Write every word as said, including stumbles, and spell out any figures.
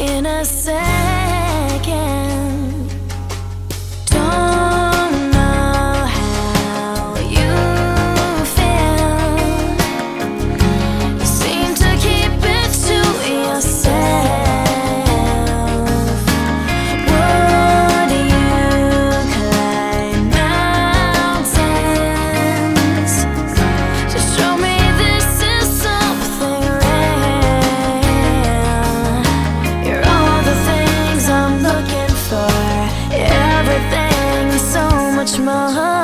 in a second. Don't know how you feel. You seem to keep it to yourself. Would you climb mountains to show me this is something real? You're all the things I'm looking for, everything, so much more.